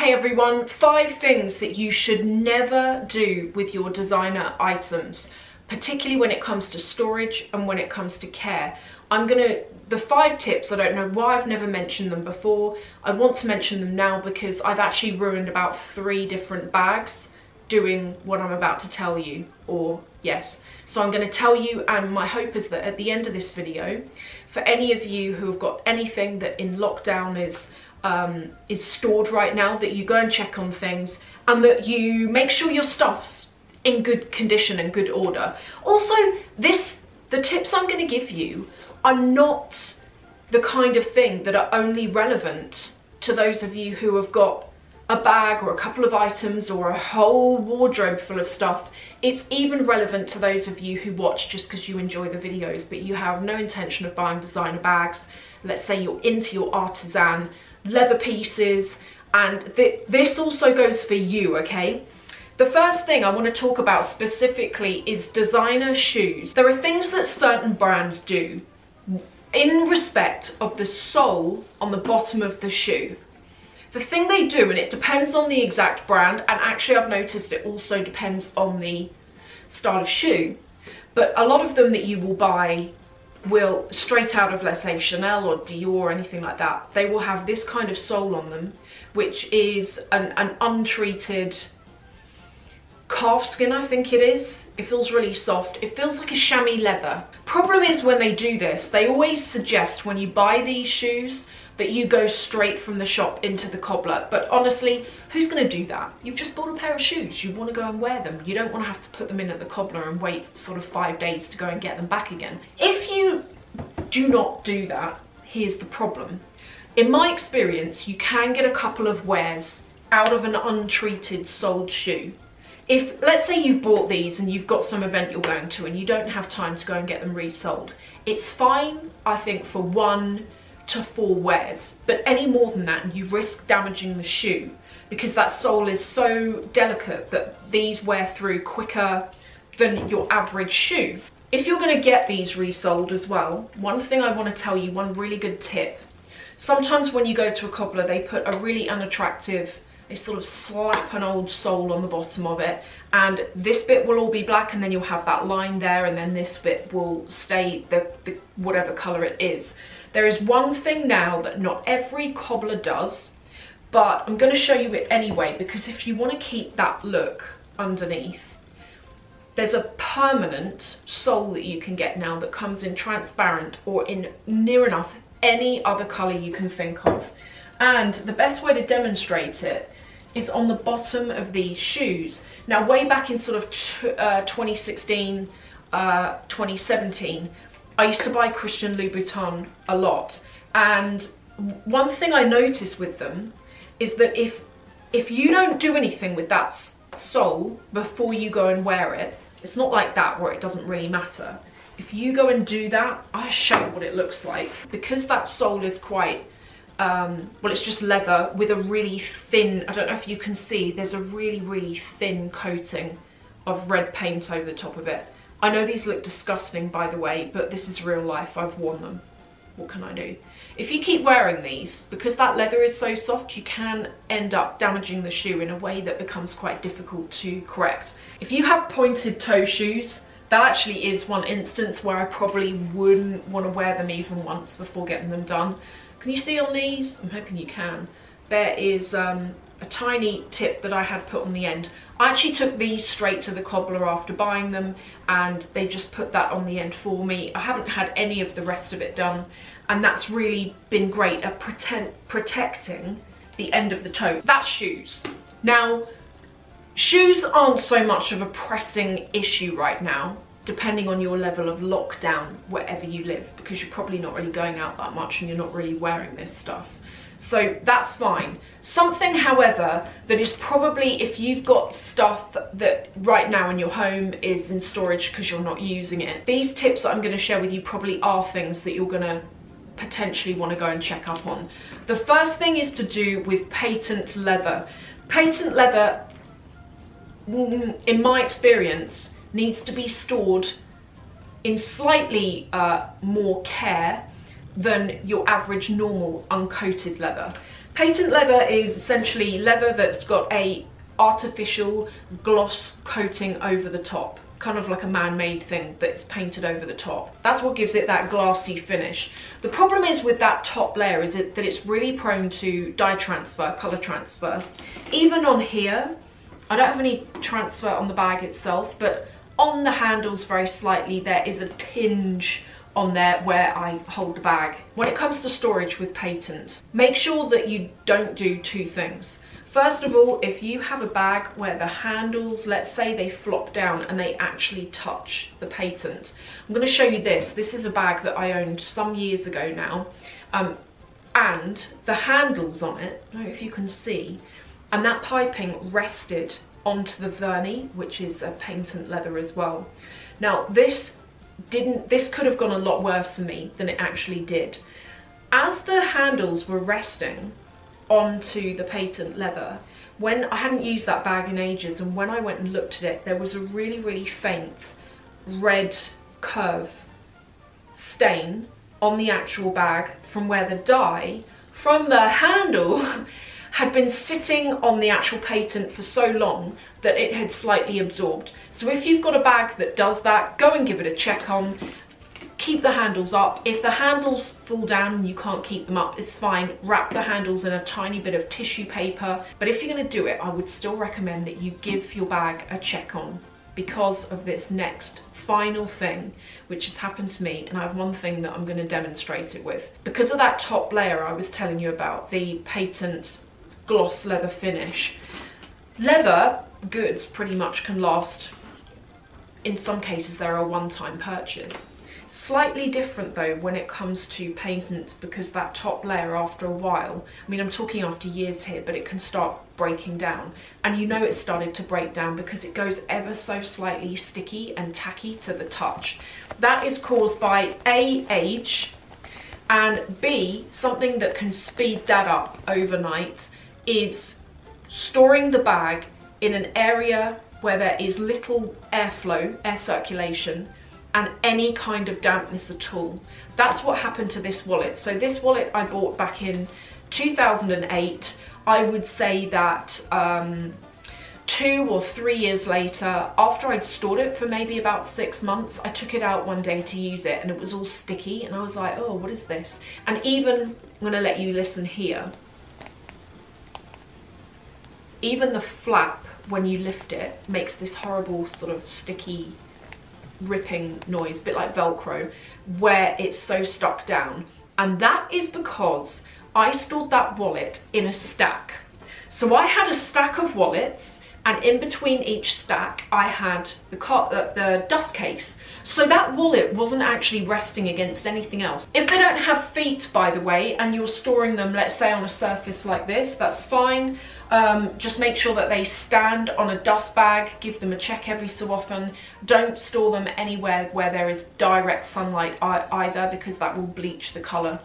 Hey everyone, 5 things that you should never do with your designer items, particularly when it comes to storage and when it comes to care. The 5 tips, I don't know why I've never mentioned them before. I want to mention them now because I've actually ruined about 3 different bags doing what I'm about to tell you, or yes. So I'm going to tell you, and my hope is that at the end of this video, for any of you who have got anything that in lockdown is stored right now, that you go and check on things and that you make sure your stuff's in good condition and good order. Also, the tips I'm going to give you are not the kind of thing that are only relevant to those of you who have got a bag or a couple of items or a whole wardrobe full of stuff. It's even relevant to those of you who watch just because you enjoy the videos but you have no intention of buying designer bags. Let's say you're into your artisan leather pieces, and this also goes for you, okay? The first thing I want to talk about specifically is designer shoes. There are things that certain brands do in respect of the sole on the bottom of the shoe. The thing they do, and it depends on the exact brand, and actually I've noticed it also depends on the style of shoe, but a lot of them that you will buy will, straight out of, let's say, Chanel or Dior or anything like that, they will have this kind of sole on them, which is an untreated calf skin, I think it is. It feels really soft. It feels like a chamois leather. Problem is, when they do this, they always suggest when you buy these shoes that you go straight from the shop into the cobbler. But honestly, who's going to do that? You've just bought a pair of shoes. You want to go and wear them. You don't want to have to put them in at the cobbler and wait sort of 5 days to go and get them back again. If you do not do that, here's the problem. In my experience, you can get a couple of wears out of an untreated soled shoe. If, let's say you've bought these and you've got some event you're going to and you don't have time to go and get them resold, it's fine, I think, for 1 to 4 wears, but any more than that and you risk damaging the shoe because that sole is so delicate that these wear through quicker than your average shoe. If you're going to get these resold as well, one thing I want to tell you, one really good tip, sometimes when you go to a cobbler they put a really unattractive, they sort of slap an old sole on the bottom of it, and this bit will all be black and then you'll have that line there, and then this bit will stay the whatever colour it is. There is one thing now that not every cobbler does, but I'm going to show you it anyway, because if you want to keep that look underneath, there's a permanent sole that you can get now that comes in transparent or in near enough any other colour you can think of. And the best way to demonstrate it is on the bottom of these shoes. Now, way back in sort of 2016, 2017, I used to buy Christian Louboutin a lot. And one thing I noticed with them is that if you don't do anything with that sole before you go and wear it, it's not like that where it doesn't really matter. If you go and do that, I'll show you what it looks like. Because that sole is quite, well, it's just leather with a really thin, I don't know if you can see, there's a really, really thin coating of red paint over the top of it. I know these look disgusting, by the way, but this is real life. I've worn them. What can I do? If you keep wearing these, because that leather is so soft, you can end up damaging the shoe in a way that becomes quite difficult to correct. If you have pointed toe shoes, that actually is one instance where I probably wouldn't want to wear them even once before getting them done. Can you see on these? I'm hoping you can. There is a tiny tip that I had put on the end. I actually took these straight to the cobbler after buying them, and they just put that on the end for me. I haven't had any of the rest of it done, and that's really been great at protecting the end of the toe. That's shoes. Now, shoes aren't so much of a pressing issue right now, depending on your level of lockdown wherever you live, because you're probably not really going out that much and you're not really wearing this stuff. So that's fine. Something, however, that is probably, if you've got stuff that right now in your home is in storage because you're not using it, these tips that I'm going to share with you probably are things that you're going to potentially want to go and check up on. The first thing is to do with patent leather. Patent leather, in my experience, needs to be stored in slightly more care than your average normal uncoated leather. Patent leather is essentially leather that's got a artificial gloss coating over the top, kind of like a man-made thing that's painted over the top. That's what gives it that glassy finish. The problem is with that top layer is that it's really prone to dye transfer, color transfer. Even on here, I don't have any transfer on the bag itself, but on the handles very slightly, there is a tinge on there where I hold the bag. When it comes to storage with patent, make sure that you don't do two things. First of all, if you have a bag where the handles, let's say they flop down and they actually touch the patent. I'm going to show you this. This is a bag that I owned some years ago now, and the handles on it, I don't know if you can see, and that piping rested onto the verni, which is a patent leather as well. Now this could have gone a lot worse for me than it actually did. As the handles were resting onto the patent leather, when I hadn't used that bag in ages, and when I went and looked at it, there was a really, really faint red curve stain on the actual bag from where the dye from the handle had been sitting on the actual patent for so long that it had slightly absorbed. So if you've got a bag that does that, go and give it a check on. Keep the handles up. If the handles fall down and you can't keep them up, it's fine. Wrap the handles in a tiny bit of tissue paper. But if you're going to do it, I would still recommend that you give your bag a check on because of this next final thing, which has happened to me, and I have one thing that I'm going to demonstrate it with. Because of that top layer I was telling you about, the patent gloss leather finish, leather goods pretty much can last, in some cases they're a one-time purchase. Slightly different though when it comes to patent, because that top layer after a while, I mean I'm talking after years here, but it can start breaking down, and you know it started to break down because it goes ever so slightly sticky and tacky to the touch. That is caused by A, age, and B, something that can speed that up overnight is storing the bag in an area where there is little airflow, air circulation, and any kind of dampness at all. That's what happened to this wallet. So this wallet I bought back in 2008. I would say that 2 or 3 years later, after I'd stored it for maybe about 6 months, I took it out one day to use it and it was all sticky and I was like, oh, what is this? And even, I'm gonna let you listen here, even the flap when you lift it makes this horrible sort of sticky ripping noise, a bit like Velcro, where it's so stuck down. And that is because I stored that wallet in a stack. So I had a stack of wallets, and in between each stack I had the dust case. So that wallet wasn't actually resting against anything else. If they don't have feet, by the way, and you're storing them, let's say on a surface like this, that's fine. Just make sure that they stand on a dust bag, give them a check every so often. Don't store them anywhere where there is direct sunlight either, because that will bleach the colour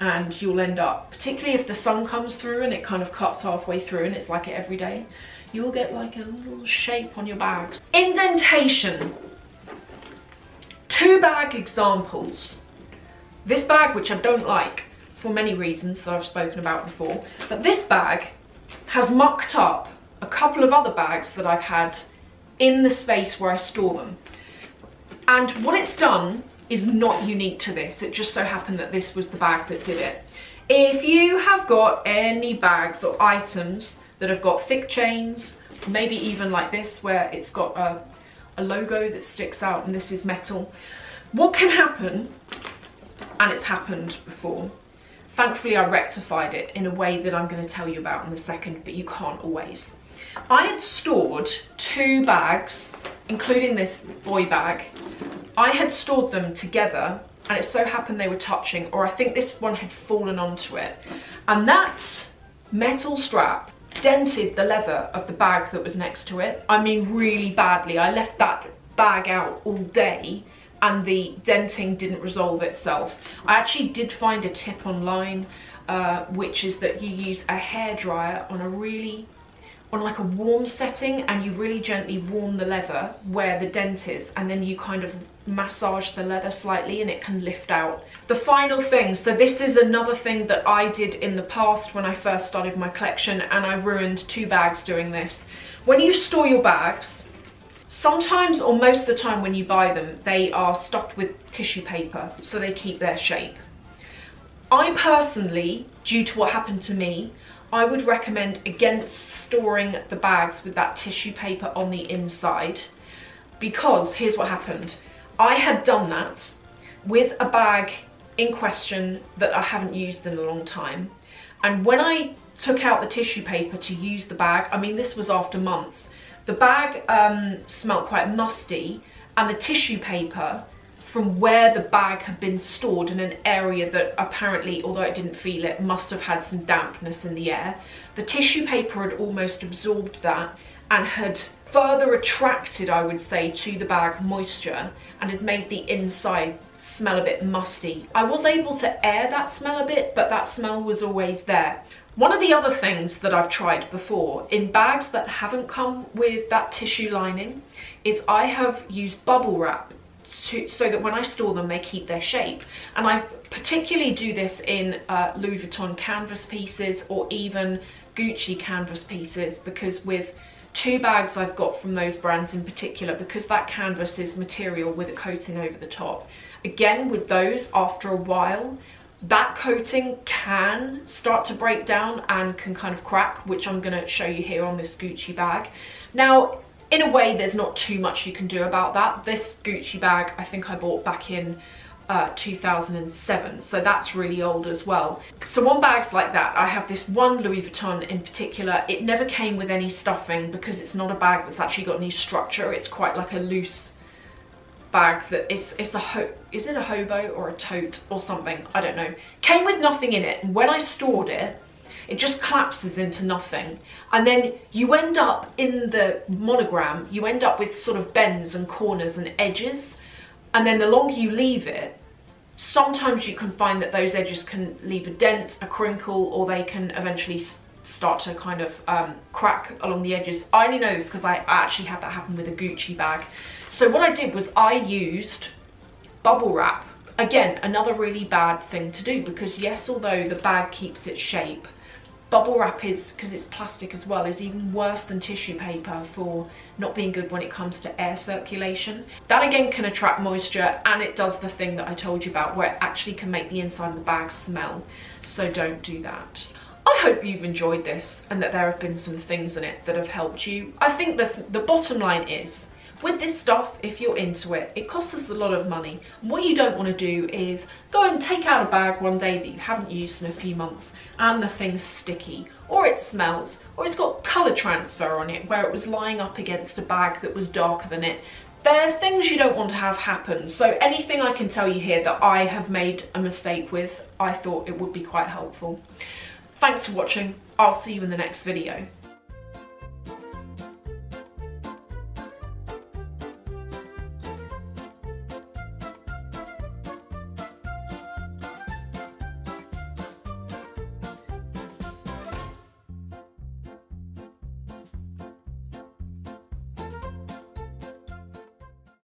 and you'll end up, particularly if the sun comes through and it kind of cuts halfway through and it's like it every day, you'll get like a little shape on your bags. Indentation. Two bag examples. This bag, which I don't like for many reasons that I've spoken about before, but this bag has mucked up a couple of other bags that I've had in the space where I store them. And what it's done is not unique to this. It just so happened that this was the bag that did it. If you have got any bags or items that have got thick chains, maybe even like this where it's got a logo that sticks out and this is metal, what can happen, and it's happened before, thankfully I rectified it in a way that I'm going to tell you about in a second, but you can't always. I had stored two bags, including this boy bag. I had stored them together and it so happened they were touching, or I think this one had fallen onto it. And that metal strap dented the leather of the bag that was next to it. I mean really badly. I left that bag out all day and the denting didn't resolve itself. I actually did find a tip online, which is that you use a hairdryer on a really on like a warm setting, and you really gently warm the leather where the dent is, and then you kind of massage the leather slightly and it can lift out. The final thing, so this is another thing that I did in the past when I first started my collection, and I ruined 2 bags doing this. When you store your bags, sometimes or most of the time when you buy them, they are stuffed with tissue paper so they keep their shape. I personally, due to what happened to me, I would recommend against storing the bags with that tissue paper on the inside, because here's what happened. I had done that with a bag in question that I haven't used in a long time, and when I took out the tissue paper to use the bag, I mean this was after months, the bag smelled quite musty, and the tissue paper from where the bag had been stored in an area that apparently, although I didn't feel it, must have had some dampness in the air. The tissue paper had almost absorbed that and had further attracted, I would say, to the bag moisture, and had made the inside smell a bit musty. I was able to air that smell a bit, but that smell was always there. One of the other things that I've tried before in bags that haven't come with that tissue lining is I have used bubble wrap so that when I store them they keep their shape, and I particularly do this in Louis Vuitton canvas pieces or even Gucci canvas pieces, because with 2 bags I've got from those brands in particular, because that canvas is material with a coating over the top, again with those after a while that coating can start to break down and can kind of crack, which I'm going to show you here on this Gucci bag. Now in a way, there's not too much you can do about that. This Gucci bag, I think I bought back in 2007, so that's really old as well. So on bags like that, I have this one Louis Vuitton in particular. It never came with any stuffing because it's not a bag that's actually got any structure. It's quite like a loose bag that is it a hobo or a tote or something? I don't know. Came with nothing in it, and when I stored it, it just collapses into nothing, and then you end up in the monogram, you end up with sort of bends and corners and edges, and then the longer you leave it, sometimes you can find that those edges can leave a dent, a crinkle, or they can eventually start to kind of crack along the edges. I only know this because I actually had that happen with a Gucci bag. So what I did was I used bubble wrap. Again, another really bad thing to do, because yes, although the bag keeps its shape, bubble wrap is, because it's plastic as well, is even worse than tissue paper for not being good when it comes to air circulation. That again can attract moisture, and it does the thing that I told you about where it actually can make the inside of the bag smell. So don't do that. I hope you've enjoyed this and that there have been some things in it that have helped you. I think the bottom line is, with this stuff, if you're into it, it costs us a lot of money. What you don't want to do is go and take out a bag one day that you haven't used in a few months and the thing's sticky, or it smells, or it's got colour transfer on it where it was lying up against a bag that was darker than it. There are things you don't want to have happen, so anything I can tell you here that I have made a mistake with, I thought it would be quite helpful. Thanks for watching. I'll see you in the next video.